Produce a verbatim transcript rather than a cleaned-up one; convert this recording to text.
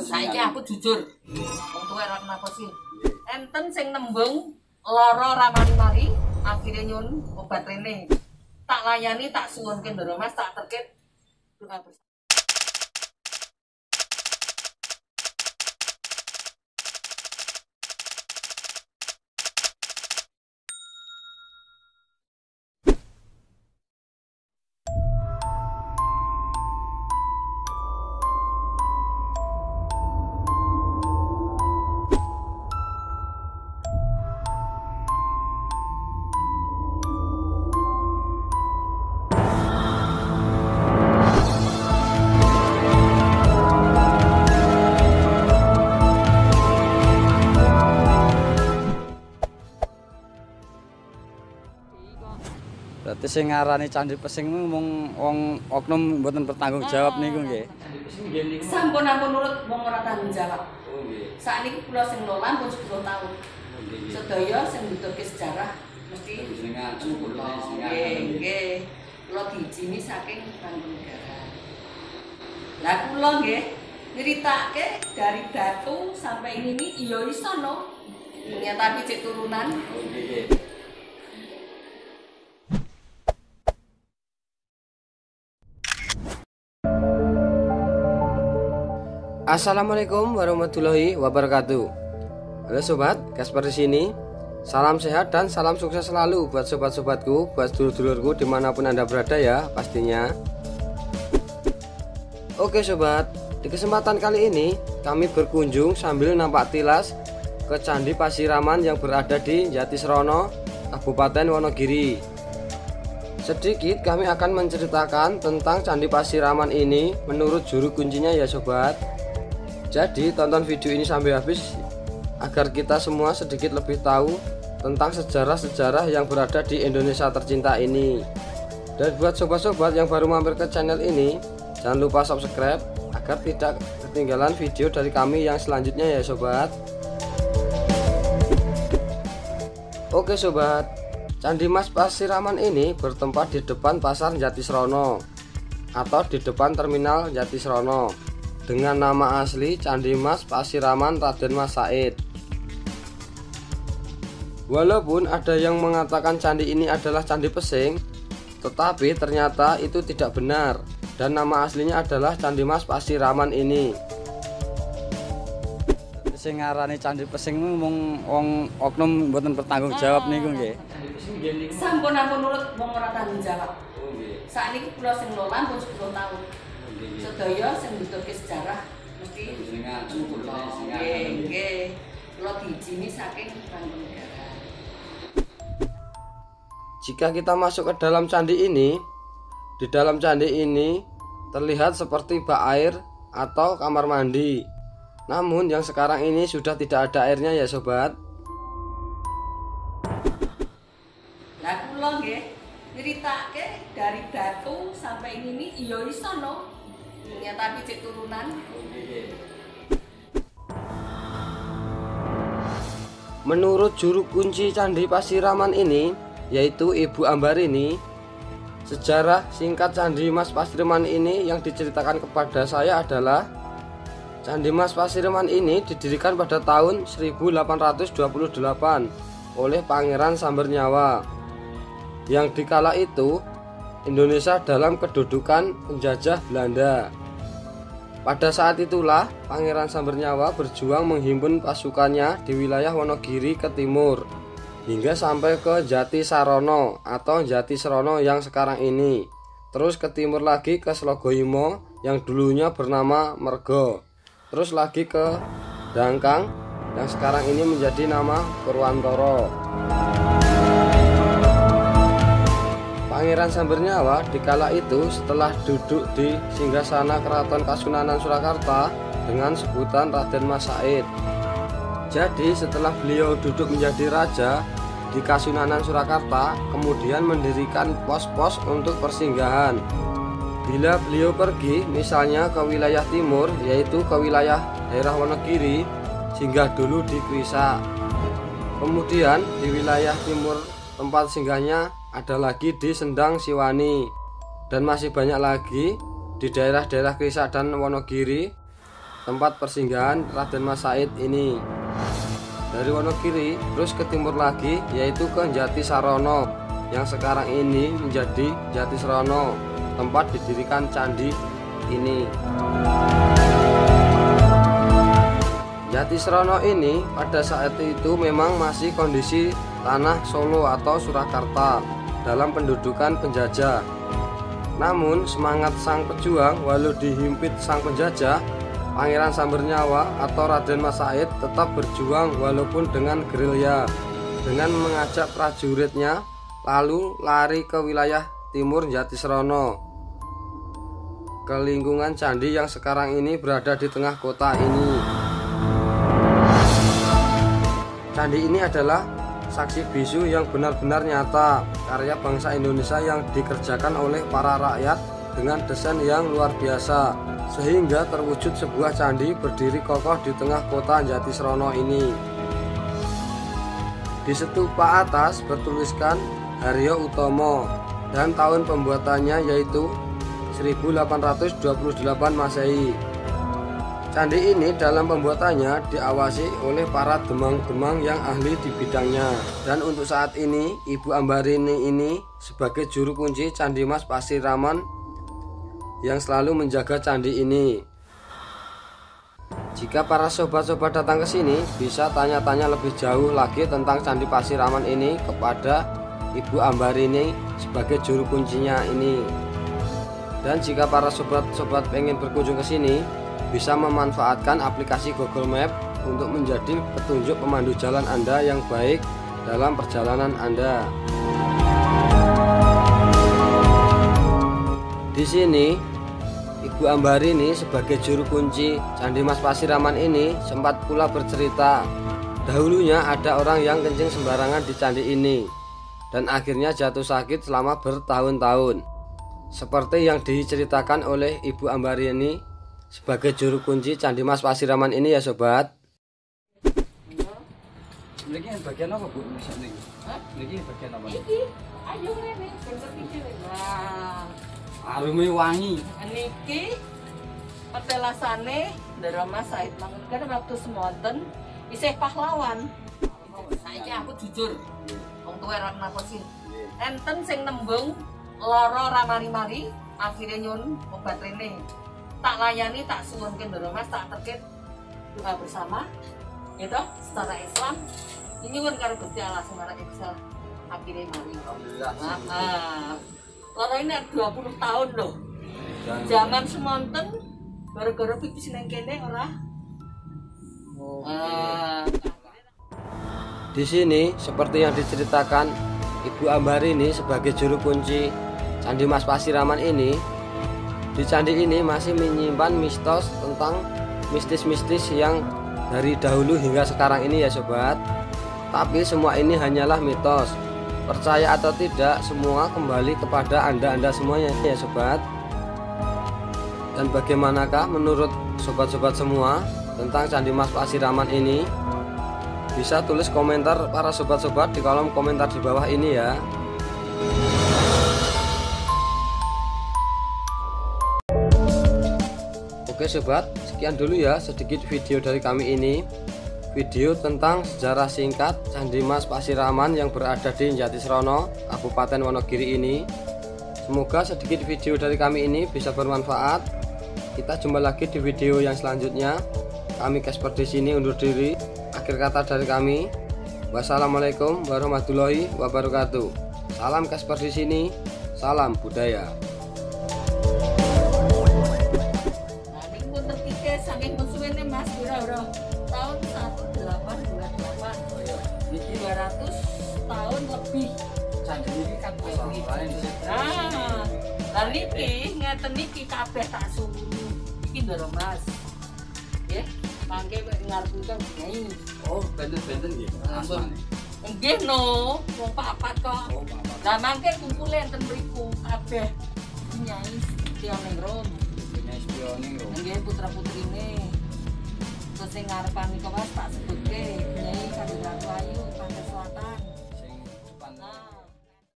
Saiki aku jujur. Wong tuwek ora kenapa sih? Enten sing nembung lara ramani-mari, akhire nyun obat rene. Tak layani, tak suwunke Ndoro Mas, tak terkit. Sing ngarani candi pesing mung wong oknum mboten bertanggung jawab niku nggih. Sampun ampun nurut wong ora tanggung jawab. Oh nggih. Sakniki kula sing lolan pun sepuluh tahun. Sedaya sing butuhke sejarah mesti jenengan cukup sing ngaten nggih. Kula diijini saking Bangunegara. Lah kula nggih nyeritake dari Batu sampai ini iya iso no. Nyata cek turunan. Oh nggih. Assalamualaikum warahmatullahi wabarakatuh. Halo sobat, Casper Disini. Salam sehat dan salam sukses selalu buat sobat-sobatku, buat dulur-dulurku dimanapun Anda berada ya pastinya. Oke sobat, di kesempatan kali ini kami berkunjung sambil nampak tilas ke Candi Pasiraman yang berada di Jatisrono, Kabupaten Wonogiri. Sedikit kami akan menceritakan tentang Candi Pasiraman ini menurut juru kuncinya ya sobat. Jadi tonton video ini sampai habis agar kita semua sedikit lebih tahu tentang sejarah-sejarah yang berada di Indonesia tercinta ini. Dan buat sobat-sobat yang baru mampir ke channel ini, jangan lupa subscribe agar tidak ketinggalan video dari kami yang selanjutnya ya sobat. Oke sobat, Candi Mas Pasiraman ini bertempat di depan pasar Jatisrono atau di depan terminal Jatisrono dengan nama asli Candi Mas Pasiraman Raden Mas Said. Walaupun ada yang mengatakan candi ini adalah Candi Pesing, tetapi ternyata itu tidak benar dan nama aslinya adalah Candi Mas Pasiraman ini. Sing ngarani Candi Pesing mung wong oknum mboten bertanggung jawab niku nggih. Sampun ampun nurut wong ora tanggung jawab. Oh nggih. Sakniki kula sing lolan pun sepuluh tahun. Sedaya sing butuhke sejarah mesti jenengan cukup sing ngaten nggih. Kula diijini saking Bangunegara. Jika kita masuk ke dalam candi ini, di dalam candi ini terlihat seperti bak air atau kamar mandi. Namun yang sekarang ini sudah tidak ada airnya ya sobat. Lah kula nggih nyeritake dari Batu sampai ini iya iso no. Ternyata biji turunan. Menurut juru kunci Candi Pasiraman ini, yaitu Ibu Ambarini, sejarah singkat Candi Mas Pasiraman ini yang diceritakan kepada saya adalah Candi Mas Pasiraman ini didirikan pada tahun seribu delapan ratus dua puluh delapan oleh Pangeran Sambernyawa, yang dikala itu Indonesia dalam kedudukan penjajah Belanda. Pada saat itulah Pangeran Sambernyawa berjuang menghimpun pasukannya di wilayah Wonogiri ke timur hingga sampai ke Jatisrono atau Jatisrono yang sekarang ini. Terus ke timur lagi ke Slogoimo yang dulunya bernama Mergo. Terus lagi ke Dangkang yang sekarang ini menjadi nama Purwantoro. Pangeran Sambernyawa dikala itu setelah duduk di singgasana Keraton Kasunanan Surakarta dengan sebutan Raden Mas Said. Jadi setelah beliau duduk menjadi raja di Kasunanan Surakarta, kemudian mendirikan pos-pos untuk persinggahan. Bila beliau pergi misalnya ke wilayah timur, yaitu ke wilayah daerah Wonogiri, singgah dulu di Krisa. Kemudian di wilayah timur tempat singgahnya ada lagi di Sendang Siwani, dan masih banyak lagi di daerah-daerah Krisak dan Wonogiri. tempat persinggahan Raden Mas Said ini. Dari Wonogiri terus ke timur lagi yaitu ke Jatisrono yang sekarang ini menjadi Jatisrono, tempat didirikan candi ini. Jatisrono ini pada saat itu memang masih kondisi tanah Solo atau Surakarta dalam pendudukan penjajah. Namun semangat sang pejuang walau dihimpit sang penjajah, Pangeran Sambernyawa atau Raden Mas Said tetap berjuang walaupun dengan gerilya, dengan mengajak prajuritnya lalu lari ke wilayah timur Jatisrono, ke lingkungan candi yang sekarang ini berada di tengah kota ini. Candi ini adalah saksi bisu yang benar-benar nyata, karya bangsa Indonesia yang dikerjakan oleh para rakyat dengan desain yang luar biasa, sehingga terwujud sebuah candi berdiri kokoh di tengah kota Jatisrono ini. Di stupa atas bertuliskan Haryo Utomo dan tahun pembuatannya yaitu seribu delapan ratus dua puluh delapan Masehi. Candi ini dalam pembuatannya diawasi oleh para demang-demang yang ahli di bidangnya. Dan untuk saat ini Ibu Ambarini ini sebagai juru kunci Candi Mas Pasiraman yang selalu menjaga candi ini. Jika para sobat-sobat datang ke sini bisa tanya-tanya lebih jauh lagi tentang Candi Pasiraman ini kepada Ibu Ambarini sebagai juru kuncinya ini. Dan jika para sobat-sobat pengen berkunjung ke sini, bisa memanfaatkan aplikasi Google Map untuk menjadi petunjuk pemandu jalan Anda yang baik dalam perjalanan Anda. Di sini, Ibu Ambarini sebagai juru kunci Candi Mas Pasiraman ini sempat pula bercerita, dahulunya ada orang yang kencing sembarangan di candi ini dan akhirnya jatuh sakit selama bertahun-tahun. Seperti yang diceritakan oleh Ibu Ambarini sebagai juru kunci Candi Mas Pasiraman ini ya sobat. Ini bagian apa Bu? Ini bagian apa? Ini ayo rene bener iki wah. Arume wangi. Niki petelasane ndara Mas Said mangken waktu semonten isih pahlawan. Saiki aku jujur. Wong tuwa ora napa sih. Enten sing nembung lara ra mari-mari akhire nyun obat rene. Tak layani, tak suwunke ndoro Mas, tak terkit doa bersama gitu secara Islam ini pun karo Gusti Allah semarang Islam akhirnya mari alhamdulillah. Heeh. Loro ini dua puluh tahun loh. Zaman semonten gara-gara pipis nang kene ora. Oh. Uh. Di sini seperti yang diceritakan Ibu Ambarini sebagai juru kunci Candi Mas Pasiraman ini, di candi ini masih menyimpan mistos tentang mistis-mistis yang dari dahulu hingga sekarang ini ya sobat. Tapi semua ini hanyalah mitos. Percaya atau tidak, semua kembali kepada Anda-Anda semuanya ya sobat. Dan bagaimanakah menurut sobat-sobat semua tentang Candi Mas Pasiraman ini? Bisa tulis komentar para sobat-sobat di kolom komentar di bawah ini ya. Oke sobat, sekian dulu ya sedikit video dari kami ini. Video tentang sejarah singkat Candi Mas Pasiraman yang berada di Jatisrono, Kabupaten Wonogiri ini. Semoga sedikit video dari kami ini bisa bermanfaat. Kita jumpa lagi di video yang selanjutnya. Kami Casper Disini undur diri. Akhir kata dari kami, wassalamualaikum warahmatullahi wabarakatuh. Salam Casper Disini, salam budaya. Tahun lebih candi ini kan paling nah lan niki ngeten niki kabeh tak suwi iki ndoro Mas nggih mangke ngarepku nggih oh benten-benten nggih asmane nggih no wong papat kok lah mangke kumpul enten mriku kabeh nyai tiang ning rom nyai tiang ning rom nggih putra-putrine terus sing ngarepane kok Mas tak sebutke nyai Kasunanan Surakarta Pangeran Selatan.